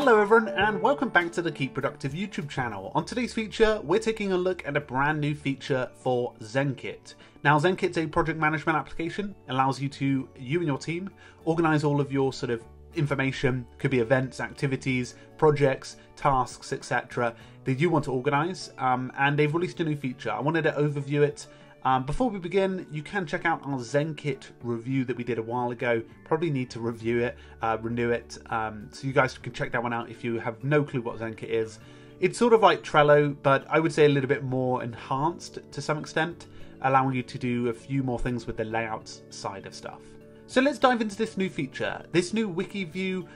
Hello everyone and welcome back to the Keep Productive YouTube channel. On today's feature, we're taking a look at a brand new feature for Zenkit. Now Zenkit's a project management application, allows you to, you and your team, organize all of your sort of information, could be events, activities, projects, tasks, etc. that you want to organize, and they've released a new feature. I wanted to overview it. Before we begin, you can check out our Zenkit review that we did a while ago. Probably need to review it, renew it, so you guys can check that one out if you have no clue what Zenkit is. It's sort of like Trello, but I would say a little bit more enhanced to some extent, allowing you to do a few more things with the layouts side of stuff. So let's dive into this new feature, this new wiki view.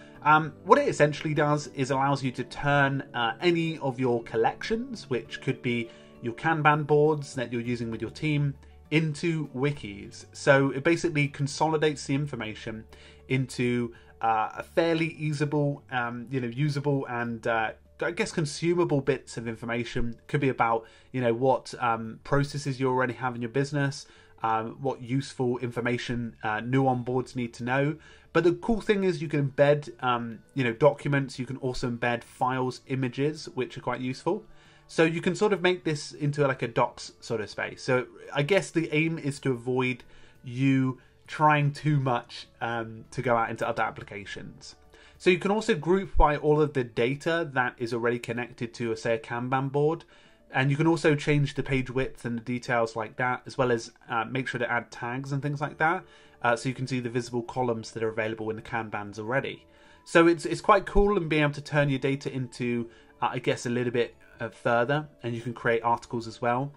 What it essentially does is allows you to turn any of your collections, which could be your Kanban boards that you're using with your team, into wikis. So it basically consolidates the information into a fairly usable and I guess consumable bits of information. Could be about, you know, what processes you already have in your business, what useful information new onboards need to know. But the cool thing is you can embed documents, you can also embed files, images, which are quite useful. So you can sort of make this into like a docs sort of space. So I guess the aim is to avoid you trying too much to go out into other applications. So you can also group by all of the data that is already connected to, say, a Kanban board. And you can also change the page width and the details like that, as well as make sure to add tags and things like that. So you can see the visible columns that are available in the Kanbans already. So it's quite cool, and being able to turn your data into, I guess, a little bit further, and you can create articles as well.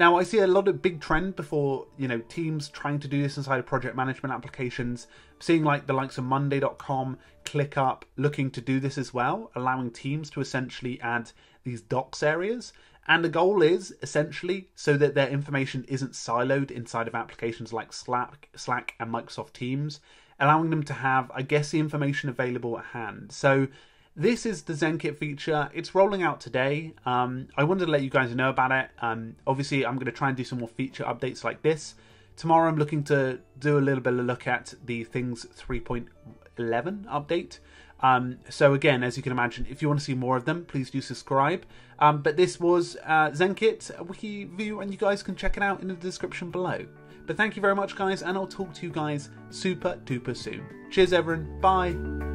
Now I see a lot of big trend before, you know, teams trying to do this inside of project management applications. I'm seeing like the likes of Monday.com, ClickUp looking to do this as well, allowing teams to essentially add these docs areas. And the goal is essentially so that their information isn't siloed inside of applications like Slack and Microsoft Teams, allowing them to have, I guess, the information available at hand. So this is the Zenkit feature. It's rolling out today. I wanted to let you guys know about it. Obviously, I'm going to try and do some more feature updates like this. Tomorrow, I'm looking to do a little bit of a look at the Things 3.11 update. So again, as you can imagine, if you want to see more of them, please do subscribe. But this was Zenkit wiki view, and you guys can check it out in the description below. But thank you very much, guys, and I'll talk to you guys super duper soon. Cheers, everyone. Bye.